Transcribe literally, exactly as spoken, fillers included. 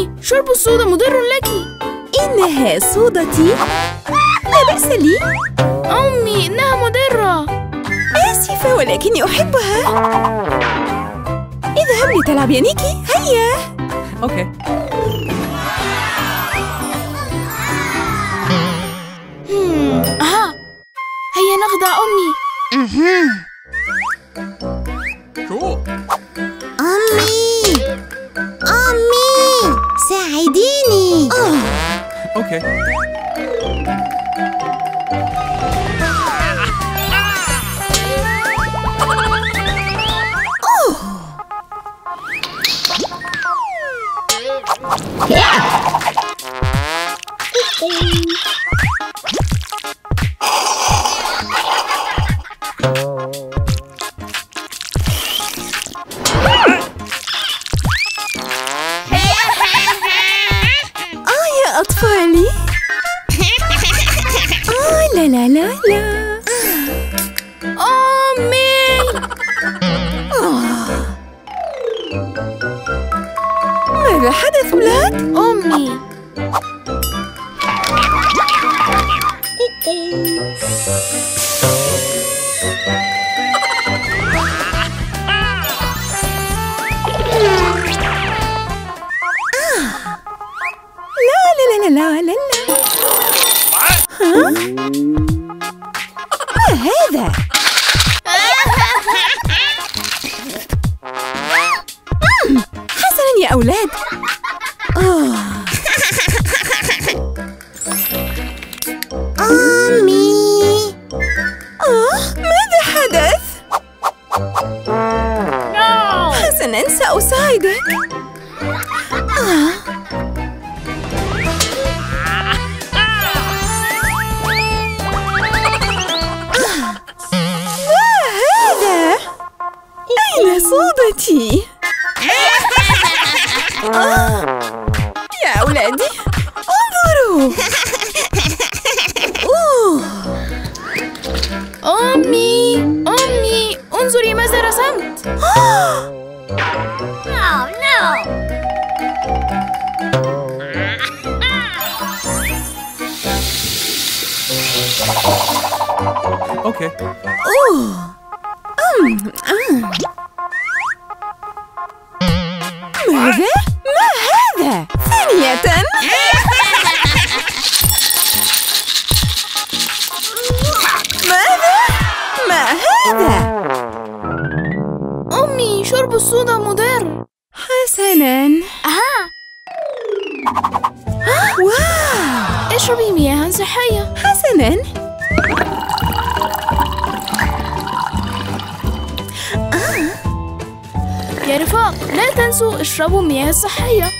عيني. شرب الصودا مضر لك. إنها صودتي؟ لا بأس لي. أمي إنها مضرة. آسفة ولكني أحبها. اذهب لتلعب يا نيكي. هيا. أوكي. ها. هيا نخدع أمي. أها. شو؟ أمي أمي ساعديني. أوه. أوكي. أوه. لا لا لا أمي. ماذا حدث أولاد؟ أمي لا لا لا لا لا ها؟ ما هذا؟ حسناً يا أولاد. أمي. آه ماذا حدث؟ حسناً سأساعدك. آه. صوتي. يا أولادي انظروا. أوه. أمي أمي انظري ماذا رسمت. أوكي. أوه. أم أم ماذا؟ ما هذا؟ ثانية. ماذا؟ ما هذا؟ أمي شرب الصودا مضر. حسناً. ها. واو. اشربي مياهاً صحية. حسناً. يا رفاق لا تنسوا اشربوا المياه الصحية.